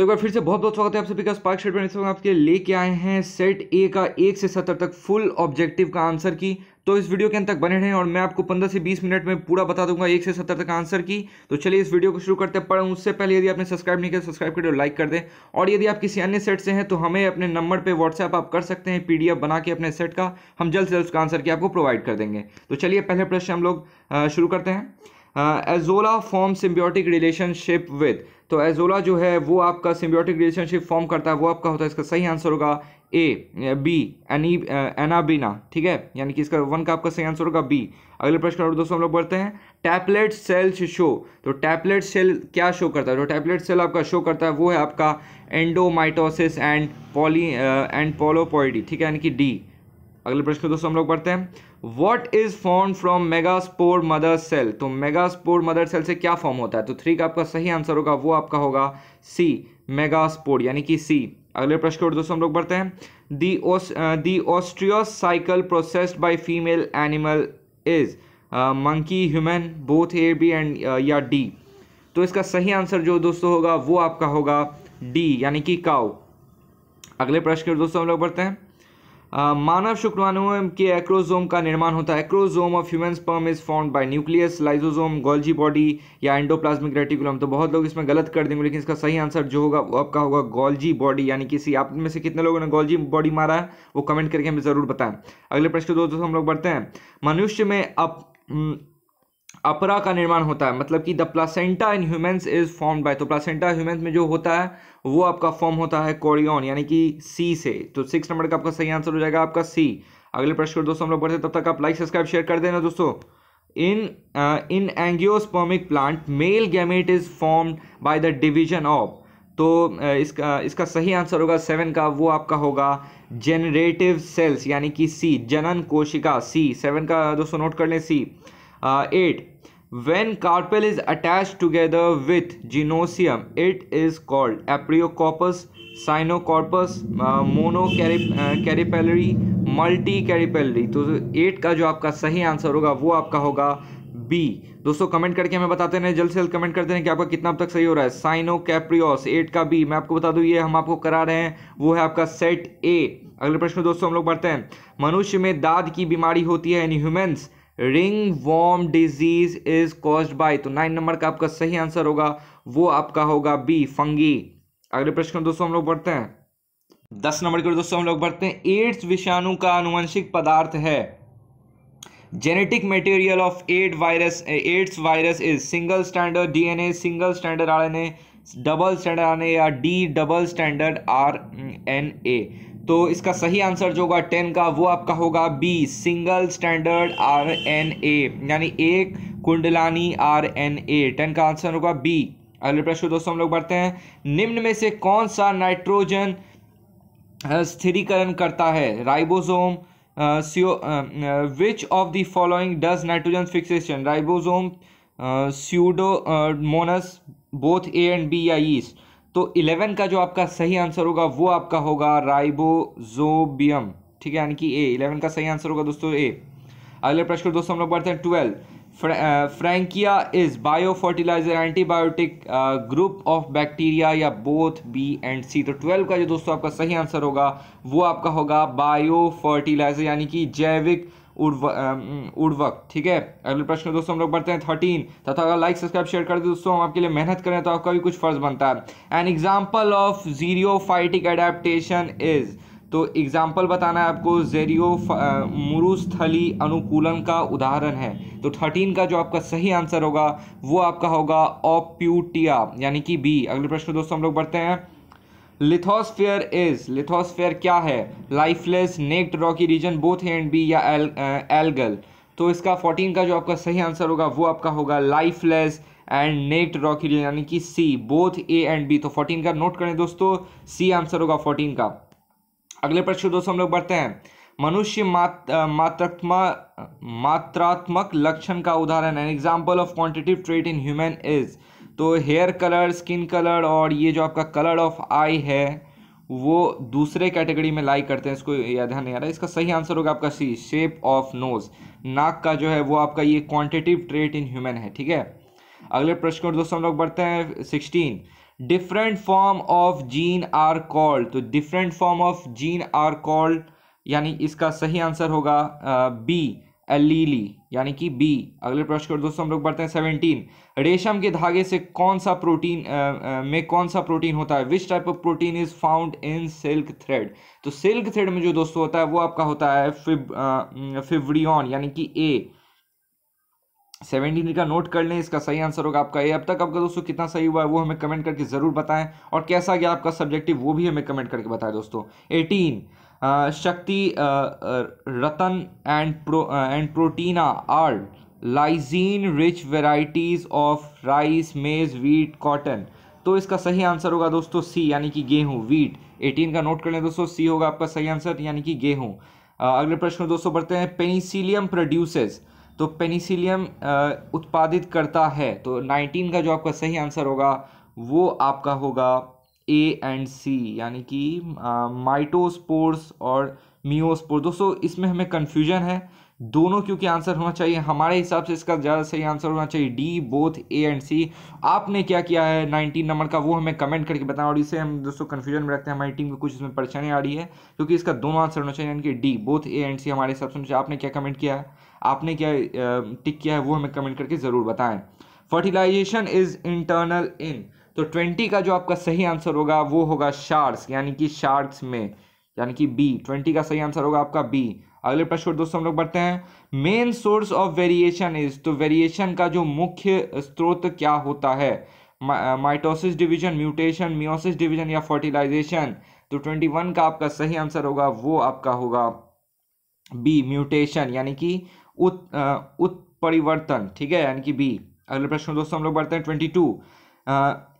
तो एक बार फिर से बहुत बहुत स्वागत है आप सभी का स्पार्क स्टेटमेंट। इस वक्त आपके लेके आए हैं सेट ए का 1 से 70 तक फुल ऑब्जेक्टिव का आंसर की। तो इस वीडियो के अंत तक बने रहें और मैं आपको 15 से 20 मिनट में पूरा बता दूंगा 1 से 70 तक आंसर की। तो चलिए इस वीडियो को शुरू करते हैं। पर उससे पहले यदि आपने सब्सक्राइब नहीं किया सब्सक्राइब कर दो, लाइक कर दें। और यदि आप किसी अन्य सेट से हैं तो हमें अपने नंबर पर व्हाट्सएप आप कर सकते हैं PDF बना के अपने सेट का, हम जल्द से जल्द उसका आंसर की आपको प्रोवाइड कर देंगे। तो चलिए पहले प्रश्न हम लोग शुरू करते हैं। Azolla form symbiotic relationship with, तो एजोला जो है वो आपका सिम्बियोटिक रिलेशनशिप फॉर्म करता है, वो आपका होता है। इसका सही आंसर होगा ए बी एनाबीना, ठीक है, यानी कि इसका 1 का आपका सही आंसर होगा बी। अगले प्रश्न और दोस्तों हम लोग बढ़ते हैं। टैपलेट सेल्स शो, तो टैपलेट सेल क्या शो करता है? तो टैपलेट सेल आपका शो करता है वो है आपका एंडोमाइटोसिस एंड पोलोपॉइडी, ठीक है, यानी कि डी। अगले प्रश्न दोस्तों हम लोग पढ़ते हैं। What is form from megaspore mother cell, तो मेगास्पोर मदर सेल से क्या फॉर्म होता है? तो 3 का आपका सही आंसर होगा वो आपका होगा सी, मेगास्पोर, यानी कि सी। अगले प्रश्न और दोस्तों हम लोग पढ़ते हैं। The oestrous cycle processed by female animal is monkey, human, both A B and या डी। तो इसका सही आंसर जो दोस्तों होगा वो आपका होगा डी, यानी कि काउ। अगले प्रश्न और दोस्तों हम लोग पढ़ते हैं। मानव शुक्राणुओं के एक्रोजोम का निर्माण होता है। Acrosome of human sperm is formed by nucleus, lysosome, Golgi body या एंडोप्लाज्मिक रेटिकुलम। तो बहुत लोग इसमें गलत कर देंगे, लेकिन इसका सही आंसर जो होगा वो आपका होगा गोल्जी बॉडी, यानी कि सी। आप में से कितने लोगों ने गोल्जी बॉडी मारा है वो कमेंट करके हमें ज़रूर बताएं। अगले प्रश्न दोस्तों हम लोग बढ़ते हैं। मनुष्य में अपरा का निर्माण होता है, मतलब कि the placenta in humans is formed by, तो प्लासेंटा ह्यूमंस में जो होता है वो आपका फॉर्म होता है कोरियन, यानी कि सी से। तो 6 नंबर का आपका सही आंसर हो जाएगा आपका सी। अगले प्रश्न दोस्तों हम लोग बढ़ते हैं। तब तक आप लाइक सब्सक्राइब शेयर कर देना दोस्तों। In angiospermic plant male gamete is formed by the division of, तो इसका सही आंसर होगा 7 का, वो आपका होगा जेनरेटिव सेल्स, यानी कि सी, जनन कोशिका, सी। 7 का दोस्तों नोट कर लें, सी। 8, when carpel is attached together with genosium it is called apriocorpus, cyanocorpus, monocarpellary, multicarpellary। तो 8 का जो आपका सही आंसर होगा वो आपका होगा बी। दोस्तों कमेंट करके हमें बताते हैं, जल्द से जल्द कमेंट करते हैं कि आपका कितना अब तक सही हो रहा है। साइनोकैप्रियोस 8 का बी। मैं आपको बता दूं ये हम आपको करा रहे हैं वो है आपका सेट ए। अगले प्रश्न दोस्तों हम लोग पढ़ते हैं। मनुष्य में दाद की बीमारी होती है, in humans ringworm disease is caused by, तो 9 नंबर का आपका सही आंसर होगा वो आपका होगा बी, फंगी। अगले प्रश्न दोस्तों हम लोग पढ़ते हैं। 10 नंबर के दोस्तों हम लोग पढ़ते हैं। एड्स विषाणु का आनुवंशिक पदार्थ है। Genetic material of AIDS virus is single standard DNA, single standard RNA, double standard RNA या डी डबल स्टैंडर्ड RNA। तो इसका सही आंसर जो होगा 10 का वो आपका होगा बी, सिंगल स्टैंडर्ड RNA, यानी एक कुंडलानी RNA। 10 का आंसर होगा बी। अगले प्रश्न दोस्तों हम लोग बढ़ते हैं। निम्न में से कौन सा नाइट्रोजन स्थिरीकरण करता है? Ribosome, which of the following does nitrogen fixation? Ribosome, Pseudomonas, both A and B या यीस्ट। तो 11 का जो आपका सही आंसर होगा वो आपका होगा राइबोसोबियम, ठीक है, यानी कि ए। 11 का सही आंसर होगा दोस्तों ए। अगले प्रश्न दोस्तों हम लोग बढ़ते हैं। 12, Frankia is bio fertiliser, antibiotic group of bacteria या बोथ बी एंड सी। तो 12 का जो दोस्तों आपका सही आंसर होगा वो आपका होगा बायो फर्टिलाइजर, यानी कि जैविक उर्वरक, ठीक है। अगले प्रश्न दोस्तों हम लोग बढ़ते हैं। 13, तथा अगर लाइक सब्सक्राइब शेयर कर दे दोस्तों, हम आपके लिए मेहनत करें तो आपका भी कुछ फर्ज बनता है। An example of xerophytic adaptation is, तो एग्जाम्पल बताना है आपको जेरियो मरुस्थली अनुकूलन का उदाहरण है। तो 13 का जो आपका सही आंसर होगा वो आपका होगा ओप्यूटिया, यानी कि बी। अगले प्रश्न दोस्तों हम लोग बढ़ते हैं। लिथोस्फेयर इज, लिथोस्फेयर क्या है? Lifeless naked rocky region, both A and B या एल्गल। तो इसका 14 का जो आपका सही आंसर होगा वो आपका होगा lifeless and naked rocky region, यानी कि C, both A and B. तो 14 का नोट करें दोस्तों, सी आंसर होगा 14 का। अगले प्रश्न दोस्तों हम लोग बढ़ते हैं। मनुष्य मात्रात्मक लक्षण का उदाहरण है। Example of quantitative trait in human is, तो हेयर कलर, स्किन कलर और ये जो आपका कलर ऑफ आई है वो दूसरे कैटेगरी में लाई करते हैं, इसको याद नहीं आ रहा है। इसका सही आंसर होगा आपका सी, शेप ऑफ नोज। नाक का जो है वो आपका ये क्वांटिटेटिव ट्रेट इन ह्यूमन है, ठीक है। अगले प्रश्न दोस्तों हम लोग बढ़ते हैं। 16, different form of gene are called, तो different form of gene are called यानी इसका सही आंसर होगा बी एलीली यानी कि बी। अगले प्रश्न को दोस्तों हम लोग बढ़ते हैं 17। रेशम के धागे से कौन सा प्रोटीन में कौन सा प्रोटीन होता है, which type of protein is found in silk thread. तो सिल्क थ्रेड में जो दोस्तों होता है वो आपका होता है फिब्रियन यानी कि ए। 17 का नोट कर लें, इसका सही आंसर होगा आपका ए। अब तक आपका दोस्तों कितना सही हुआ है वो हमें कमेंट करके ज़रूर बताएं, और कैसा गया आपका सब्जेक्टिव वो भी हमें कमेंट करके बताएं दोस्तों। 18 शक्ति रतन and Protina are lysine rich varieties of rice maize wheat cotton. तो इसका सही आंसर होगा दोस्तों सी यानी कि गेहूँ वीट। 18 का नोट कर लें दोस्तों, सी होगा आपका सही आंसर यानी कि गेहूँ। अगले प्रश्न दोस्तों बढ़ते हैं। पेनिसिलियम प्रोड्यूसेस, तो पेनिसिलियम उत्पादित करता है। तो 19 का जो आपका सही आंसर होगा वो आपका होगा ए एंड सी यानी कि माइटोस्पोर्स और मियोस्पोर्स। दोस्तों इसमें हमें कन्फ्यूजन है दोनों, क्योंकि आंसर होना चाहिए हमारे हिसाब से इसका ज़्यादा सही आंसर होना चाहिए D both A and C. आपने क्या किया है 19 नंबर का वो हमें कमेंट करके बताएं, और इसे हम दोस्तों कन्फ्यूजन में रखते हैं, हमारी टीम को कुछ इसमें परेशानी आ रही है क्योंकि इसका दोनों आंसर होना चाहिए यानी कि D both A and C हमारे हिसाब से होना चाहिए। आपने क्या कमेंट किया है, आपने क्या टिक किया है वो हमें कमेंट करके ज़रूर बताएं। फर्टिलाइजेशन इज़ इंटरनल इन, तो 20 का जो आपका सही आंसर होगा वो होगा शार्क्स यानी कि शार्क्स में यानी कि बी। 20 का सही आंसर होगा आपका बी। अगले प्रश्न दोस्तों हम लोग बढ़ते हैं। Main source of variation is, तो वेरिएशन का जो मुख्य स्रोत क्या होता है, mitosis division, mutation, meiosis division या फर्टिलाइजेशन। तो 21 का आपका सही आंसर होगा वो आपका होगा बी म्यूटेशन यानी कि उत्परिवर्तन, ठीक है यानी कि बी। अगले प्रश्न दोस्तों हम लोग बढ़ते हैं 22।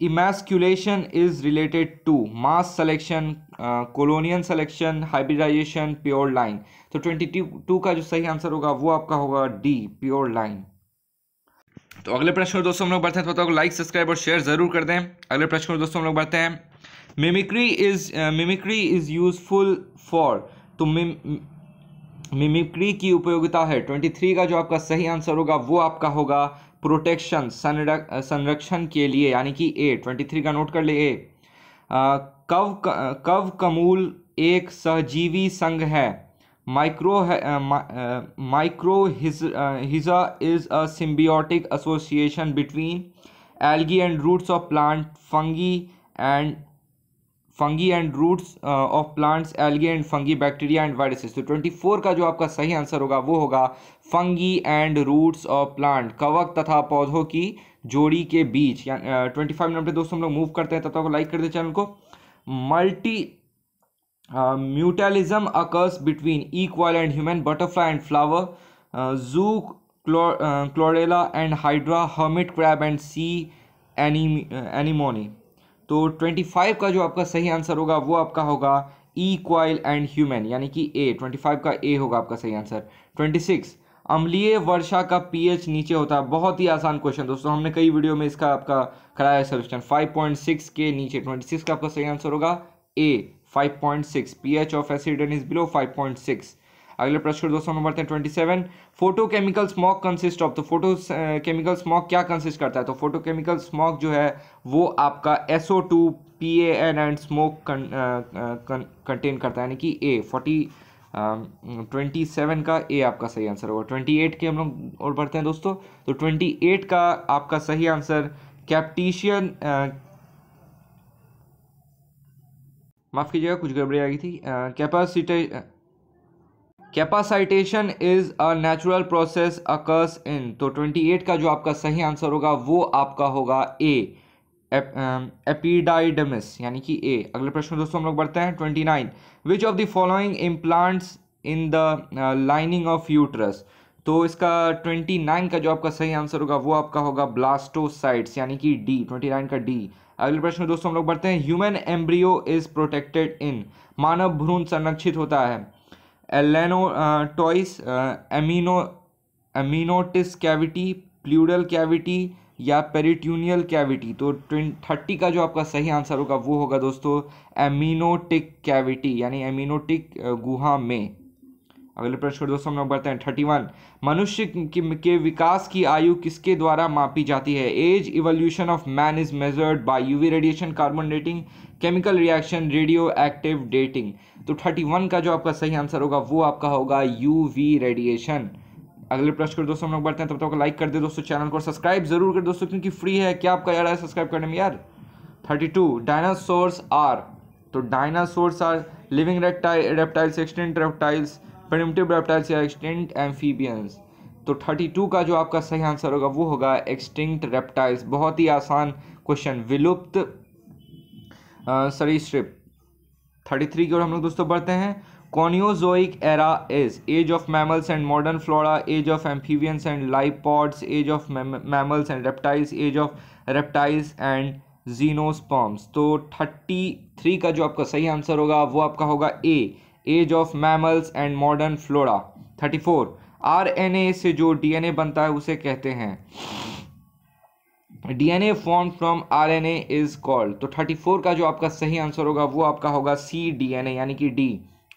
Emasculation is related to mass selection, colonial selection, hybridisation, pure line. तो 22 का जो सही आंसर होगा वो आपका होगा डी प्योर लाइन। तो अगले प्रश्न दोस्तों हम लोग बढ़ते हैं, तो लाइक सब्सक्राइब और शेयर जरूर कर दें। अगले प्रश्न दोस्तों हम लोग बढ़ते हैं। मिमिक्री इज यूजफुल फॉर, तो मिमिक्री की उपयोगिता है। 23 का जो आपका सही आंसर होगा वो आपका होगा प्रोटेक्शन, संरक्षण के लिए यानी कि ए। 23 का नोट कर ले ए। कव कमूल एक सहजीवी संघ है। Mycorrhiza is a symbiotic association between algae and roots of plant, fungi and roots of plants, algae and fungi, bacteria and viruses. तो 24 का जो आपका सही आंसर होगा वो होगा fungi and roots of plant, कवक तथा पौधों की जोड़ी के बीच। 25 नंबर पे दोस्तों हम लोग मूव करते हैं, तब तक लाइक कर दे चैनल को। Multi mutualism occurs between equal and human, butterfly and flower, zoochlorella and hydra, hermit crab and sea anemone. तो 25 का जो आपका सही आंसर होगा वो आपका होगा इक्वाइल एंड ह्यूमन यानी कि ए। 25 का ए होगा आपका सही आंसर। 26 अम्लीय वर्षा का पीएच नीचे होता है। बहुत ही आसान क्वेश्चन दोस्तों, हमने कई वीडियो में इसका आपका कराया है सॉल्यूशन। 5.6 के नीचे 26 का आपका सही आंसर होगा A 5.6। PH of acid is below 5.6। अगले प्रश्न दोस्तों हम बढ़ते हैं 27। फोटोकेमिकल स्मॉग कंसिस्ट ऑफ, तो फोटोकेमिकल स्मॉग क्या कंसिस्ट करता है, तो फोटोकेमिकल स्मॉग जो है वो आपका SO2, PAN and smoke contain करता है यानी कि ए। 27 का ए आपका सही आंसर होगा। 28 के हम लोग और बढ़ते हैं दोस्तों। तो 28 का आपका सही आंसर कैप्टिशियन, माफ़ कीजिएगा कुछ गड़बड़ी आ गई थी, capacitation is a natural process occurs in. तो 28 का जो आपका सही आंसर होगा वो आपका होगा ए एपिडाइडमिस यानी कि ए। अगले प्रश्न दोस्तों हम लोग बढ़ते हैं 29। Which of the following implants in the lining of uterus. तो इसका 29 का जो आपका सही आंसर होगा वो आपका होगा ब्लास्टोसाइट्स यानी कि डी। 29 का डी। अगले प्रश्न दोस्तों हम लोग बढ़ते हैं। Human embryo is protected in, मानव भ्रूण संरक्षित होता है। Allantois, amniotic cavity, pleural cavity या पेरिट्यूनियल कैविटी। तो 30 का जो आपका सही आंसर होगा वो होगा दोस्तों एमिनोटिक कैविटी यानी एमिनोटिक गुहा में। अगले प्रश्न दोस्तों हम लोग बढ़ते हैं 31। मनुष्य के विकास की आयु किसके द्वारा मापी जाती है? Age evolution of man is measured by UV radiation, carbon dating, chemical reaction, radioactive dating. तो 31 का जो आपका सही आंसर होगा वो आपका होगा यूवी रेडिएशन। अगले प्रश्न दोस्तों हम लोग बढ़ते हैं, तब तक लाइक कर दे दोस्तों, चैनल को सब्सक्राइब जरूर कर दोस्तों क्योंकि फ्री है। क्या आपका यार है सब्सक्राइब करने में यार। 32 डायनासोर्स आर, तो dinosaurs are living reptiles, extant reptiles, primitive reptiles या एक्सटेंट एम्फीबियंस। तो 32 का जो आपका सही आंसर होगा वो होगा एक्सटिंक्ट रेप्टाइल्स। बहुत ही आसान क्वेश्चन, विलुप्त सरीसृप। 33 की ओर हम लोग दोस्तों बढ़ते हैं। Cenozoic era is age of mammals and modern flora, age of amphibians and lipods, age of mammals and reptiles, age of reptiles and xenosperms। तो 33 का जो आपका सही आंसर होगा वो आपका होगा A, age of mammals and modern flora। 34 RNA से जो DNA बनता है उसे कहते हैं DNA formed from RNA is called। तो 34 का जो आपका सही आंसर होगा वो आपका होगा C, DNA यानी कि D।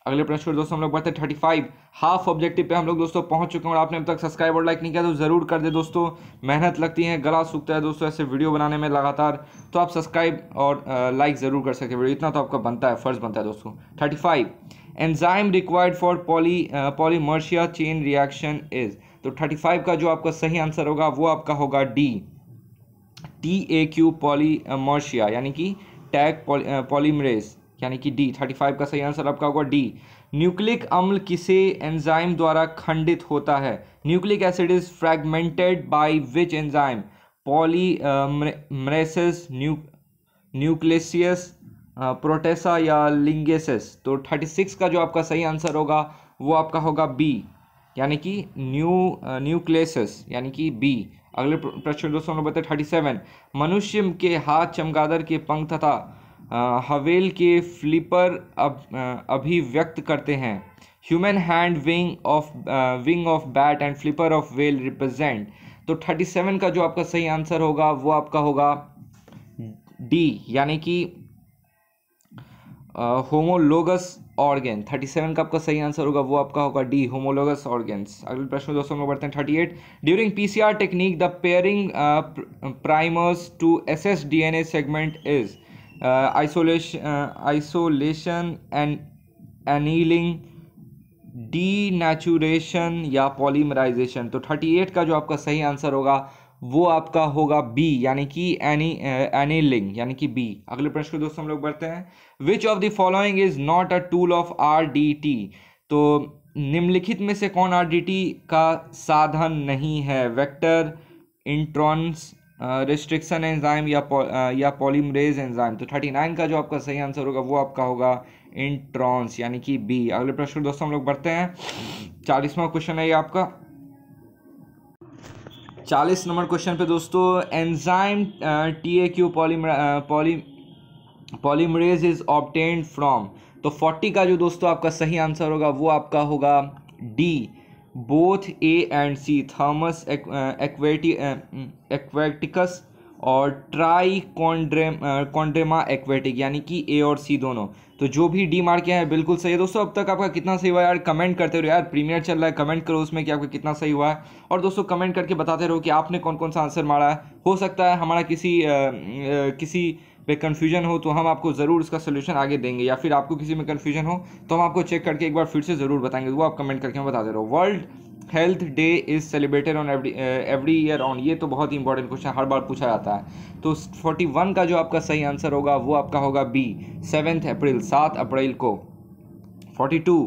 अगले प्रश्न दोस्तों हम लोग बढ़ते हैं 35। हाफ ऑब्जेक्टिव पे हम लोग दोस्तों पहुंच चुके हैं और आपने अब तक सब्सक्राइब और लाइक नहीं किया तो ज़रूर कर दे दोस्तों। मेहनत लगती है, गला सूखता है दोस्तों ऐसे वीडियो बनाने में लगातार, तो आप सब्सक्राइब और लाइक ज़रूर कर सकते हैं वीडियो, इतना तो आपका बनता है, फ़र्ज़ बनता है दोस्तों। 35 enzyme required for polymerase chain reaction is. तो 35 का जो आपका सही आंसर होगा वो आपका होगा डी, TAQ पॉलीमर्शिया यानी कि टैग पॉलीमरेज यानी कि डी। 35 का सही आंसर आपका होगा डी। न्यूक्लिक अम्ल किसे एंजाइम द्वारा खंडित होता है? Nucleic acid is fragmented by which enzyme? Polymerases, nucleus, प्रोटेसा या लिंगेसेस। तो 36 का जो आपका सही आंसर होगा वो आपका होगा बी यानी कि न्यूक्लियसेस यानी कि बी। अगले प्रश्न दोस्तों हम लोग बताते 37। मनुष्य के हाथ चमगादड़ के पंख तथा हवेल के फ्लिपर अभिव्यक्त करते हैं। Human hand wing of bat and flipper of whale represent. तो 37 का जो आपका सही आंसर होगा वो आपका होगा डी यानी कि होमोलोगस ऑर्गेन। 37 का आपका सही आंसर होगा वो आपका होगा डी, होमोलोगस ऑर्गेन्स। अगले प्रश्न दोस्तों हम बढ़ते हैं 38। During PCR technique the pairing primers to SS DNA segment is isolation and annealing, denaturation या पॉलीमराइजेशन। तो 38 का जो आपका सही आंसर होगा वो आपका होगा बी यानी कि एनीलिंग यानी कि बी। अगले प्रश्न दोस्तों हम लोग बढ़ते हैं। Which of the following is not a tool of RDT। तो निम्नलिखित में से कौन RDT का साधन नहीं है? वेक्टर, इंट्रॉन्स, रिस्ट्रिक्शन एंजाइम या पॉलीमरेज एंजाइम। तो 39 का जो आपका सही आंसर होगा वो आपका होगा इंट्रॉन्स यानी कि बी। अगले प्रश्न दोस्तों हम लोग बढ़ते हैं 40वां क्वेश्चन है ये आपका। 40 नंबर क्वेश्चन पे दोस्तों enzyme TAQ polymerase is obtained from. तो 40 का जो दोस्तों आपका सही आंसर होगा वो आपका होगा D, both A and C, Thermus aquaticus और ट्राई कॉन्ड्रेमा एक्वेटिक यानी कि A और C दोनों। तो जो भी डी मार्क किया है बिल्कुल सही है दोस्तों। अब तक आपका कितना सही हुआ यार, कमेंट करते रहो यार, प्रीमियर चल रहा है, कमेंट करो उसमें कि आपका कितना सही हुआ है। और दोस्तों कमेंट करके बताते रहो कि आपने कौन कौन सा आंसर मारा है। हो सकता है हमारा किसी पे कन्फ्यूजन हो तो हम आपको ज़रूर उसका सोल्यूशन आगे देंगे, या फिर आपको किसी में कन्फ्यूजन हो तो हम आपको चेक करके एक बार फिर से ज़रूर बताएंगे, वो आप कमेंट करके हम बताते रहो। World health day is celebrated on every year on, ये तो बहुत ही इंपॉर्टेंट क्वेश्चन हर बार पूछा जाता है। तो 41 का जो आपका सही आंसर होगा वो आपका होगा बी, 7 अप्रैल को। 42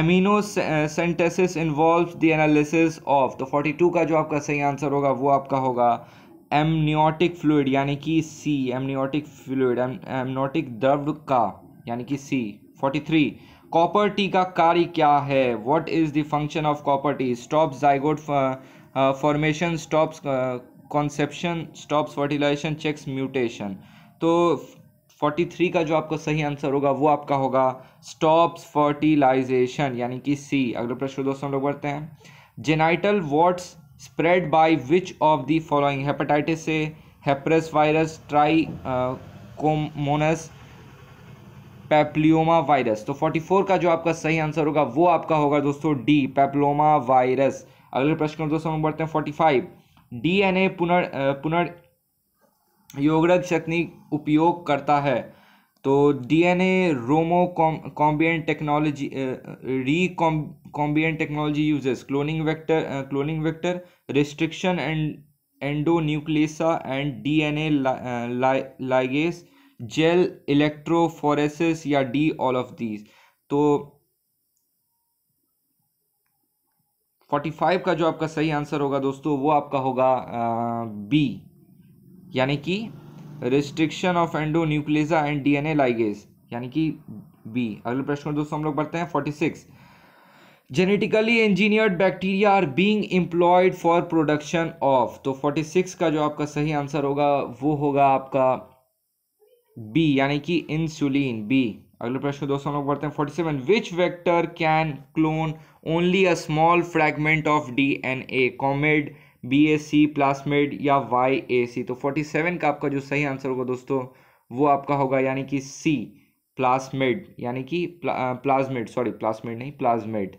amino synthesis involves the analysis of. तो 42 का जो आपका सही आंसर होगा वो आपका होगा एमनियोटिक फ्लूइड यानी कि सी, एमनियोटिक फ्लूइड एमनियोटिक द्रव का यानी कि सी। 43 कॉपर टी का कार्य क्या है? What is the function of copper T? Stops zygote formation, stops conception, stops fertilisation, checks mutation. तो 43 का जो आपका सही आंसर होगा वो आपका होगा स्टॉप्स फर्टिलाइजेशन यानी कि सी। अगले प्रश्न दोस्तों हम लोग बढ़ते हैं। Genital warts spread by which of the following? Hepatitis से, हेपरस वायरस, ट्राई कोमोनस पैप्लियोमा वायरस। तो 44 का जो आपका सही आंसर होगा वो आपका होगा दोस्तों डी, पैप्लोमा वायरस। अगले प्रश्न दोस्तों हम बढ़ते हैं 45। डीएनए पुनर्योगरज तकनीक उपयोग करता है। तो DNA recombinant technology uses cloning vector restriction and endonuclease and DNA ligase gel electrophoresis या डी ऑल ऑफ दीज। तो 45 का जो आपका सही आंसर होगा दोस्तों वो आपका होगा बी, यानी कि restriction of endonuclease and DNA ligase, यानी कि बी। अगले प्रश्न दोस्तों हम लोग बढ़ते हैं 46। Genetically engineered bacteria are being employed for production of. तो 46 का जो आपका सही आंसर होगा वो होगा आपका बी, यानी कि इंसुलिन, बी। अगले प्रश्न दोस्तों हम लोग बढ़ते हैं 47। Which vector can clone only a small fragment of DNA, cosmid, BAC, plasmid या वाईएसी। तो 47 का आपका जो सही आंसर होगा दोस्तों वो आपका होगा यानी कि सी, प्लास्मिड, यानी कि प्लाज्मिड।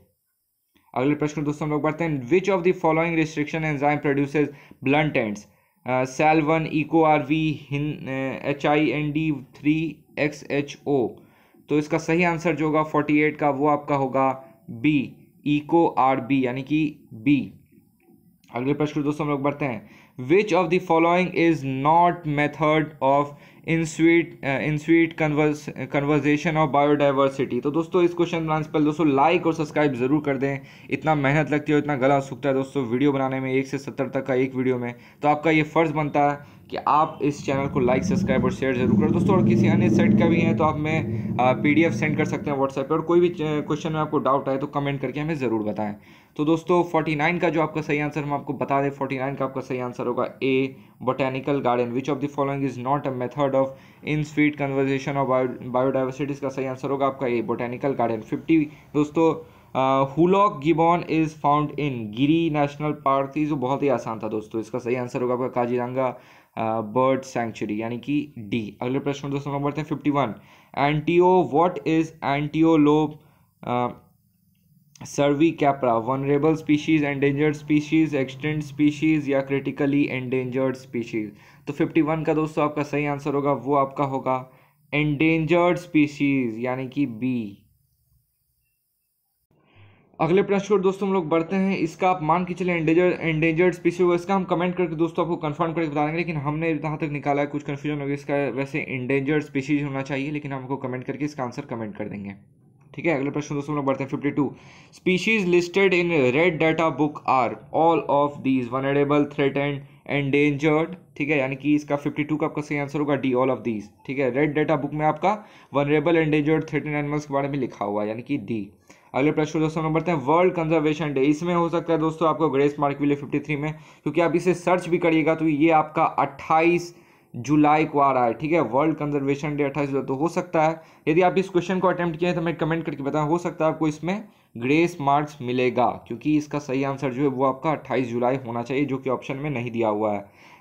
अगले प्रश्न दोस्तों हम लोग बढ़ते हैं। Which of the following restriction enzyme produces blunt ends, Sal 1, Eco R V, HIND3XHO। तो इसका सही आंसर जो होगा 48 का वो आपका होगा बी, इको आर बी, यानी कि बी। अगले प्रश्न दोस्तों हम लोग बढ़ते हैं। Which of the following is not method of in situ conservation of biodiversity. तो दोस्तों इस क्वेश्चन का आंसर दोस्तों लाइक और सब्सक्राइब जरूर कर दें। इतना मेहनत लगती है, इतना गला सूखता है दोस्तों वीडियो बनाने में, 1 से 70 तक का एक वीडियो में। तो आपका ये फ़र्ज़ बनता है कि आप इस चैनल को लाइक, सब्सक्राइब और शेयर जरूर करें दोस्तों। और किसी अन्य सेट का भी है तो आप हमें PDF सेंड कर सकते हैं व्हाट्सएप पर, और कोई भी क्वेश्चन में आपको डाउट आए तो कमेंट करके हमें ज़रूर बताएं। तो दोस्तों 49 का जो आपका सही आंसर, हम आपको बता दें, 49 का आपका सही आंसर होगा A, botanical garden. Which of the following is not a method of in situ conservation of biodiversities का सही आंसर होगा आपका ए, बोटैनिकल गार्डन। 50 दोस्तों, hoolock gibbon is found in Gir national park. जो बहुत ही आसान था दोस्तों, इसका सही आंसर होगा आपका काजीरंगा बर्ड सेंचुरी, यानी कि डी। अगले प्रश्न दोस्तों हम बढ़ते हैं 51। एंटीओ, what is एंटीओलोप cervicapra, vulnerable species, endangered species, extent species या क्रिटिकली एंडेंजर्ड स्पीशीज। तो 51 का दोस्तों आपका सही आंसर होगा वो आपका होगा एंडेंजर्ड स्पीशीज, यानी कि बी। अगले प्रश्न पर दोस्तों हम लोग बढ़ते हैं। इसका आप मान के चले एंडेंजर्ड स्पीशीज होगा, इसका हम कमेंट करके दोस्तों आपको कंफर्म करके बता देंगे, लेकिन हमने यहाँ तक निकाला है, कुछ कन्फ्यूजन होगी, इसका वैसे एंडेंजर्ड स्पीशीज होना चाहिए, लेकिन हमको कमेंट करके इसका आंसर कमेंट कर देंगे, ठीक है। अगले प्रश्न दोस्तों हम लोग बढ़ते हैं 52। Species listed in red data book are all of these, vulnerable, threatened, endangered, ठीक है, यानी कि इसका 52 का आपका सही आंसर होगा डी, ऑल ऑफ दीज, ठीक है। रेड डाटा बुक में आपका वनरेबल, एंडेंजर्ड, थ्रेटेंड एनिमल्स के बारे में लिखा हुआ है, यानी कि डी। अगले प्रश्न दोस्तों हम बढ़ते हैं। वर्ल्ड कंजर्वेशन डे, इसमें हो सकता है दोस्तों आपको ग्रेस मार्क मिले 53 में, क्योंकि आप इसे सर्च भी करिएगा तो ये आपका 28 जुलाई को आ रहा है, ठीक है। वर्ल्ड कंजर्वेशन डे 28 जुलाई, तो हो सकता है यदि आप इस क्वेश्चन को अटैम्प्ट किए हैं तो मैं कमेंट करके बताएं, हो सकता है आपको इसमें ग्रेस मार्क्स मिलेगा, क्योंकि इसका सही आंसर जो है वो आपका 28 जुलाई होना चाहिए, जो कि ऑप्शन में नहीं दिया हुआ है।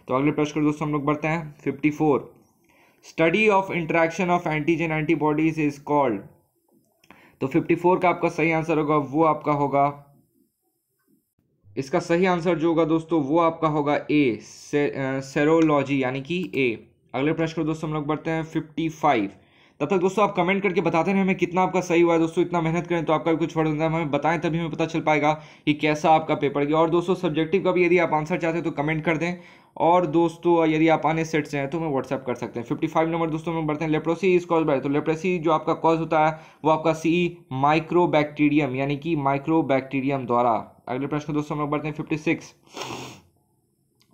तो अगले प्रश्न दोस्तों हम लोग बढ़ते हैं 54। Study of interaction of antigen antibodies is called. तो 54 का आपका सही आंसर होगा वो आपका होगा, इसका सही आंसर जो होगा दोस्तों वो आपका होगा ए, सेरोलॉजी, यानी कि ए। अगले प्रश्न को दोस्तों हम लोग बढ़ते हैं 55। तब तक दोस्तों आप कमेंट करके बताते हैं हमें कितना आपका सही हुआ है दोस्तों। इतना मेहनत करें तो आपका भी कुछ फर्क होता है, हमें बताएं तभी हमें पता चल पाएगा कि कैसा आपका पेपर गया। और दोस्तों सब्जेक्टिव का भी यदि आप आंसर चाहते हैं तो कमेंट कर दें, और दोस्तों यदि आप आने सेट से हैं तो हमें व्हाट्सएप कर सकते हैं। 55 नंबर दोस्तों में बढ़ते हैं। लेप्रोसी इज कॉज बाय, तो लेप्रोसी जो आपका कॉज होता है वो आपका सी, माइक्रोबैक्टीरियम, यानी कि माइक्रोबैक्टीरियम द्वारा। अगले प्रश्न दोस्तों में बढ़ते हैं 56।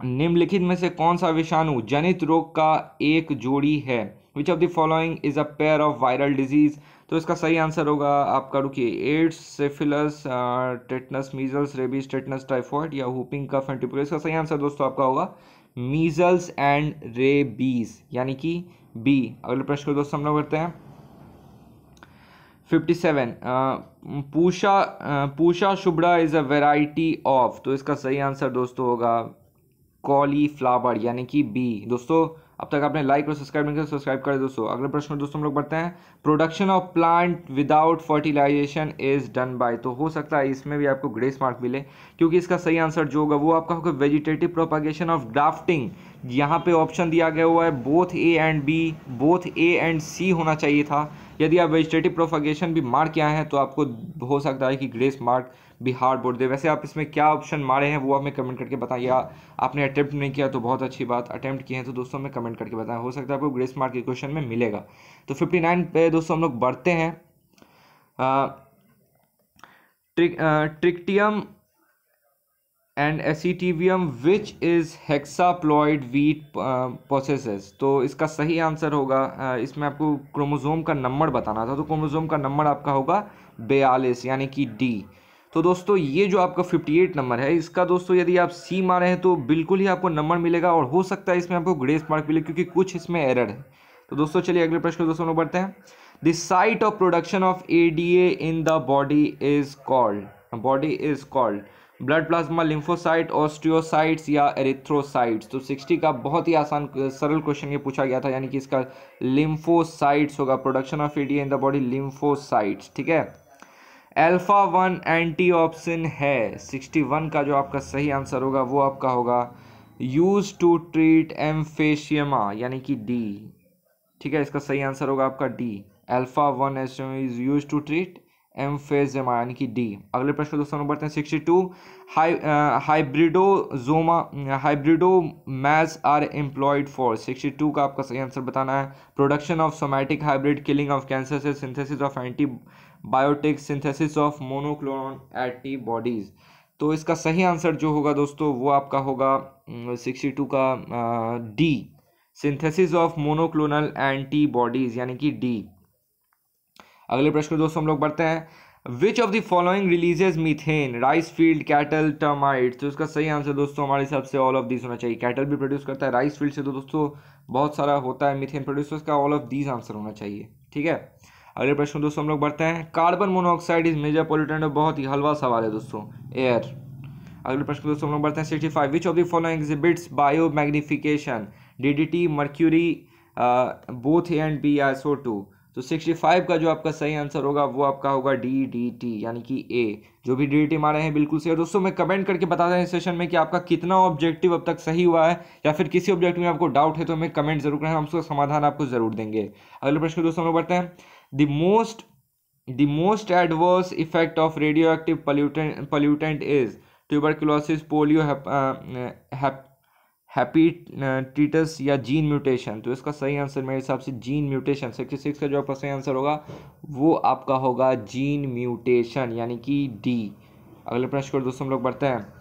निम्नलिखित में से कौन सा विषाणु जनित रोग का एक जोड़ी है। Which of the following is a pair of viral disease. तो इसका सही आंसर होगा आपका, रुकिए, AIDS, syphilis, tetanus, measles, rabies, tetanus, typhoid या हुपिंग कफ एंड टिबूला। इसका सही आंसर दोस्तों आपका होगा मीजल्स एंड रेबीज, यानी कि बी। अगले प्रश्न को दोस्तों हम लोग करते हैं 57। Pusa Shubhra is a variety of. तो इसका सही आंसर दोस्तों होगा कॉलीफ्लावर, यानी कि बी। दोस्तों अब तक आपने लाइक और सब्सक्राइब नहीं किया, सब्सक्राइब करें दोस्तों। अगले प्रश्न दोस्तों हम लोग बढ़ते हैं, production of plant without fertilization is done by. तो हो सकता है इसमें भी आपको ग्रेस मार्क मिले क्योंकि इसका सही आंसर जो होगा वो आपका होगा वेजिटेटिव प्रोपागेशन ऑफ ग्राफ्टिंग। यहाँ पे ऑप्शन दिया गया हुआ है both A and B, both A and C होना चाहिए था। यदि आप वेजिटेटिव प्रोपागेशन भी मार्क किया है तो आपको हो सकता है कि ग्रेस मार्क बिहार बोर्ड दे। वैसे आप इसमें क्या ऑप्शन मारे हैं वो आप हमें कमेंट करके बताइए। आपने अटैम्प्ट नहीं किया तो बहुत अच्छी बात, अटैम्प्ट किए हैं तो दोस्तों हमें कमेंट करके बताएं, हो सकता है आपको ग्रेस मार्क के क्वेश्चन में मिलेगा। तो 59 पे दोस्तों हम लोग बढ़ते हैं, triticum and aestivum which is hexaploid wheat possesses. तो इसका सही आंसर होगा, इसमें आपको क्रोमोजोम का नंबर बताना था, तो क्रोमोजोम का नंबर आपका होगा 42 यानी कि डी। तो दोस्तों ये जो आपका 58 नंबर है इसका दोस्तों यदि आप सी मारे हैं तो बिल्कुल ही आपको नंबर मिलेगा और हो सकता है इसमें आपको ग्रेस मार्क मिले क्योंकि कुछ इसमें एरर है। तो दोस्तों चलिए अगले प्रश्न दोस्तों हम बढ़ते हैं, the site of production of ADA in the body is called blood plasma, lymphocyte, osteocytes या एरिथ्रोसाइट्स। तो 60 का बहुत ही आसान सरल क्वेश्चन ये पूछा गया था, यानी कि इसका लिम्फोसाइट्स होगा, production of ADA in the body lymphocytes. ठीक है, अल्फा 1 एंटीऑक्सीडेंट है। 61 का जो आपका सही आंसर होगा वो आपका होगा यूज टू ट्रीट एम्फेशियमा यानी कि डी। ठीक है, इसका सही आंसर होगा आपका D, alpha 1 is use to treat emphysema यानी कि डी। अगले प्रश्न दोस्तों हम बढ़ते हैं 62, हाइब्रिडोमैज आर एम्प्लॉयड फॉर। 62 का आपका सही आंसर बताना है, production of somatic hybrid, killing of cancer से, synthesis of antibiotic, synthesis of monoclonal antibodies. तो इसका सही आंसर जो होगा दोस्तों वो आपका होगा 62 का D, synthesis of monoclonal antibodies यानी कि डी। अगले प्रश्न दोस्तों हम लोग बढ़ते हैं, which of the following releases methane, rice field, cattle, termite. तो इसका सही आंसर दोस्तों हमारे हिसाब से ऑल ऑफ दीज होना चाहिए। कैटल भी प्रोड्यूस करता है, राइस फील्ड से तो दोस्तों बहुत सारा होता है मीथेन प्रोड्यूसर्स का, ऑल ऑफ दीज आंसर होना चाहिए। ठीक है, अगले प्रश्न दोस्तों हम लोग बढ़ते हैं, carbon monoxide is major pollutant. बहुत ही हलवा सवाल है दोस्तों, एयर। अगले प्रश्न दोस्तों हम लोग बढ़ते हैं 65, which of the following exhibits bio magnification, DDT, mercury, both A and B, SO2। तो 65 का जो आपका सही आंसर होगा वो आपका होगा DDT यानी कि A। जो भी DDT मारे हैं बिल्कुल सही। दोस्तों मैं कमेंट करके बता दें इस सेशन में कि आपका कितना ऑब्जेक्टिव अब तक सही हुआ है, या फिर किसी ऑब्जेक्टिव में आपको डाउट है तो हमें कमेंट जरूर करें, हम उसका समाधान आपको जरूर देंगे। अगले प्रश्न दोस्तों हम लोग बढ़ते हैं, the most adverse effect of radio active pollutant is, tuberculosis, polio, hepatitis या जीन म्यूटेशन। तो इसका सही आंसर मेरे हिसाब से जीन म्यूटेशन। 66 का जो आपका सही आंसर होगा वो आपका होगा जीन म्यूटेशन यानी कि डी। अगले प्रश्न को दोस्तों हम लोग बढ़ते हैं,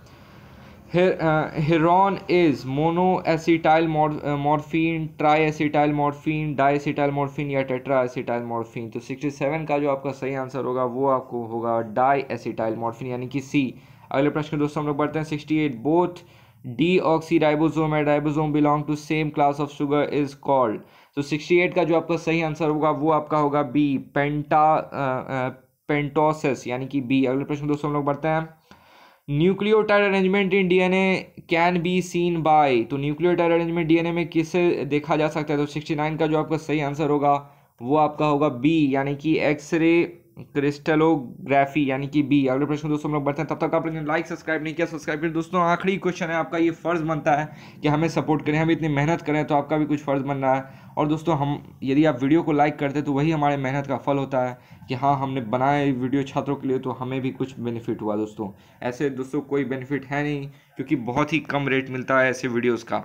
heroin is mono acetyl morphine, tri acetyl morphine, di acetyl morphine या टेट्रा एसिटाइल मॉर्फिन। तो 67 का जो आपका सही आंसर होगा वो आपको होगा डाई एसिटाइल मॉर्फिन यानी कि सी। अगले प्रश्न दोस्तों हम लोग बढ़ते हैं 68, both deoxyribosome and ribosome belong to same class of sugar is called. तो 68 का जो आपका सही आंसर होगा वो आपका होगा बी, पेंटोसेस यानी कि बी। अगले प्रश्न दोस्तों हम लोग बढ़ते हैं, nucleotide arrangement in DNA can be seen by. तो न्यूक्लियोटाइड अरेंजमेंट DNA में किससे देखा जा सकता है। तो 69 का जो आपका सही आंसर होगा वो आपका होगा बी यानी कि एक्सरे क्रिस्टलोग्राफी यानी कि बी। अगले प्रश्न दोस्तों हम लोग बढ़ते हैं, तब तक आपने लाइक सब्सक्राइब नहीं किया, सब्सक्राइब करें दोस्तों। आखिरी क्वेश्चन है आपका, ये फ़र्ज़ बनता है कि हमें सपोर्ट करें, हम इतनी मेहनत करें तो आपका भी कुछ फ़र्ज़ बन रहा है। और दोस्तों हम यदि आप वीडियो को लाइक करते तो वही हमारे मेहनत का फल होता है कि हाँ हमने बनाए वीडियो छात्रों के लिए, तो हमें भी कुछ बेनिफिट हुआ दोस्तों। ऐसे दोस्तों कोई बेनिफिट है नहीं क्योंकि बहुत ही कम रेट मिलता है ऐसे वीडियोज़ का।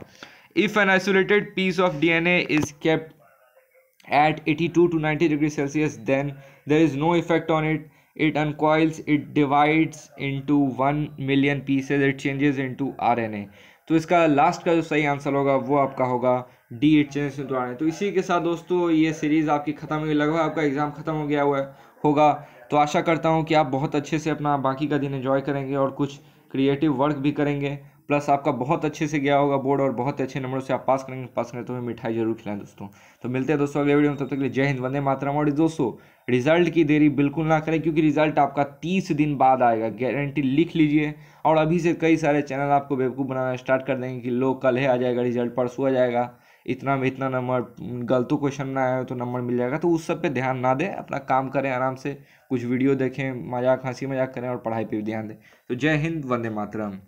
If an isolated piece of DNA is kept at 82 to 90 degrees Celsius, then there is no effect on it. It uncoils, it divides into 1,000,000 pieces, it changes into RNA. तो इसका last का जो सही answer होगा वो आपका होगा D, it changes into RNA। तो इसी के साथ दोस्तों ये सीरीज़ आपकी ख़त्म हुई, लगभग आपका एग्ज़ाम ख़त्म हो गया हुआ होगा। तो आशा करता हूँ कि आप बहुत अच्छे से अपना बाकी का दिन एंजॉय करेंगे और कुछ क्रिएटिव वर्क भी करेंगे, प्लस आपका बहुत अच्छे से गया होगा बोर्ड और बहुत अच्छे नंबरों से आप पास करेंगे तो हमें मिठाई जरूर खिलाएं दोस्तों। तो मिलते हैं दोस्तों अगले वीडियो में, तब तक के लिए जय हिंद, वंदे मातरम। और दोस्तों रिजल्ट की देरी बिल्कुल ना करें क्योंकि रिजल्ट आपका 30 दिन बाद आएगा, गारंटी लिख लीजिए। और अभी से कई सारे चैनल आपको बेवकूफ़ बनाना स्टार्ट कर देंगे कि लो कल है आ जाएगा रिजल्ट, परसों आ जाएगा, इतना में इतना नंबर, गलत क्वेश्चन ना आए तो नंबर मिल जाएगा। तो उस सब पे ध्यान ना दें, अपना काम करें आराम से, कुछ वीडियो देखें, मजाक हंसी मजाक करें और पढ़ाई पे भी ध्यान दें। तो जय हिंद, वंदे मातरम।